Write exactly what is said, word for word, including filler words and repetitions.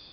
More